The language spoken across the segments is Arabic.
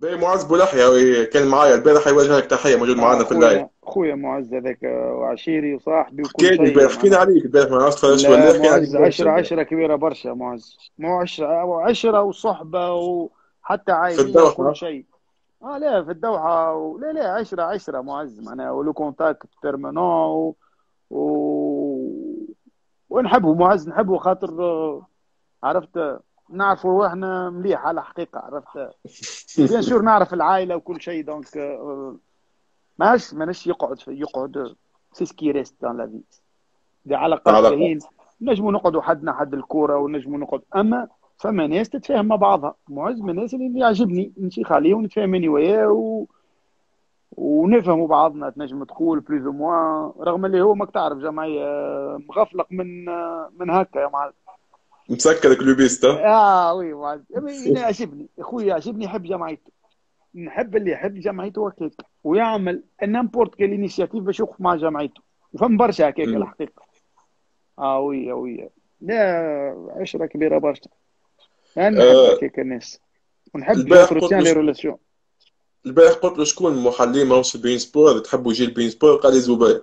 زي معز بولحية كان معايا البارح، يوجه لك تحية، موجود معنا في اللايف. خويا معز هذاك وعشيري وصاحبي وكل شيء. البارح حكينا عليك البارح، ما عرفتش علاش ولا حكينا عليك. 10 كبيرة برشا معز، مو 10 وصحبة وحتى عائلة وكل شيء. لا في الدوحة لا 10 معز معناها، ولو كونتاكت بيرمانون ونحبه معز، نحبه خاطر عرفت نعرفوا رواحنا مليح على حقيقة، عرفت بيان سور نعرف العائلة وكل شيء، دونك ماناش يقعد سي سكي ريست دان لافي دي علاقات باهيين، نجموا نقعدوا حدنا حد الكورة ونجموا نقعد، أما فما ناس تتفاهم مع بعضها. معز من الناس اللي يعجبني نشيخ عليه ونتفاهم أنا وياه ونفهموا بعضنا، تنجم تقول بليز أو موان، رغم اللي هو ماك تعرف جمعية مغفلق من هكا يا معلم، مسكر كلوبيست. وي معز انا يعجبني اخويا، يعجبني يحب جمعيته، نحب اللي يحب جمعيته هكاك ويعمل نيمبورت كيل انيشيتيف باش يوقف مع جمعيته، وفهم برشا هكاك الحقيقه. وي لا 10 كبيره برشا، انا نحب هكاك الناس ونحب نتروتيان لي ريلاسيون. البارح قلت له شكون محلي ماهوش بي ان سبورت تحبوا يجي بي ان سبورت؟ قال لي زبير.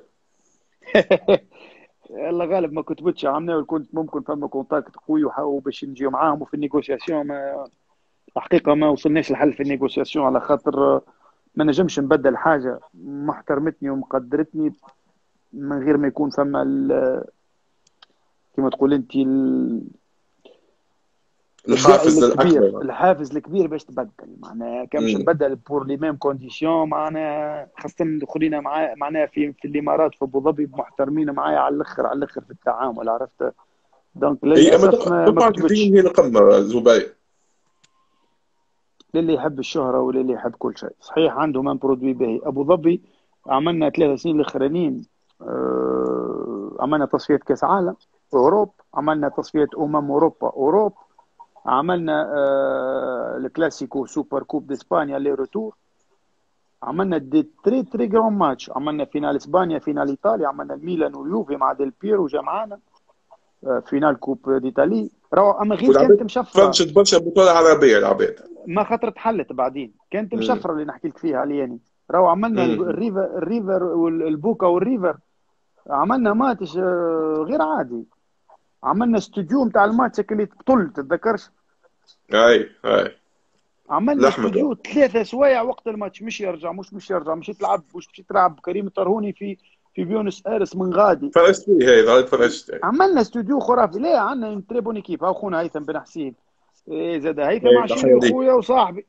الله غالب ما كتبتش عامنا، وكنت ممكن فما كونتاكت قوي باش نجيو معاهم، وفي النيغوسياسيون الحقيقه ما وصلناش لحل في النيغوسياسيون، على خاطر ما نجمش نبدل حاجه محترمتني ومقدرتني من غير ما يكون فما كما تقول انت الحافز الكبير، الحافز الكبير باش تبدل معناها، كان باش نبدل بور لي ميم كونديسيون معناها، خاصة خلينا معناها في الامارات في ابو ظبي محترمين معايا على الاخر على الاخر في التعامل، عرفت دونك للاسف ما هي القمه زبير، للي يحب الشهرة وللي يحب كل شيء. صحيح عندهم ان برودوي باهي، ابو ظبي عملنا 3 سنين الاخرانيين، عملنا تصفية كاس عالم اوروب، عملنا تصفية اوروبا اوروب، عملنا الكلاسيكو سوبر كوب داسبانيا لي روتور، عملنا دي تري تري غران ماتش، عملنا فينال اسبانيا فينال ايطاليا، عملنا الميلان واليوفي مع ديل بيرو جمعانا، فينال كوب ديتالي، اما غير كانت مشفره فرشت برشا بطوله عربيه العباد، ما خاطر تحلت بعدين كانت مشفره اللي نحكي لك فيها لياني، عملنا الريفر والبوكا والريفر، عملنا ماتش غير عادي، عملنا استوديو نتاع الماتش اللي تبطل تتذكرش؟ اي عملنا استوديو 3 سوايع وقت الماتش، مش يرجع، مش تلعب، مش تلعب كريم الطرهوني في بيونس ايرس من غادي، فرشت فيه هاي فرشت، عملنا استوديو خرافي. لا عندنا تري بون ايكيب، ها خونا هيثم بن حسين، زاد هيثم عشيري خويا وصاحبي،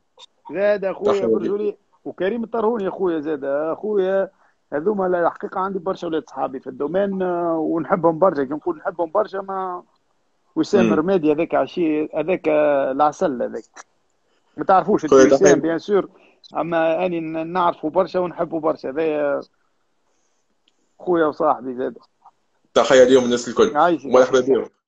زاد خويا برجولي وكريم الطرهوني خويا، زاد خويا هذوما الحقيقة عندي برشا ولاد صحابي في الدومين ونحبهم برشا، كي نقول نحبهم برشا ما وسام رمادي هذاك عشير هذاك العسل هذاك ما تعرفوش انت وسام بيان سور، اما اني نعرفه برشا ونحبه برشا، هذايا خويا وصاحبي زاد. تحية اليوم الناس الكل، مرحبا بهم.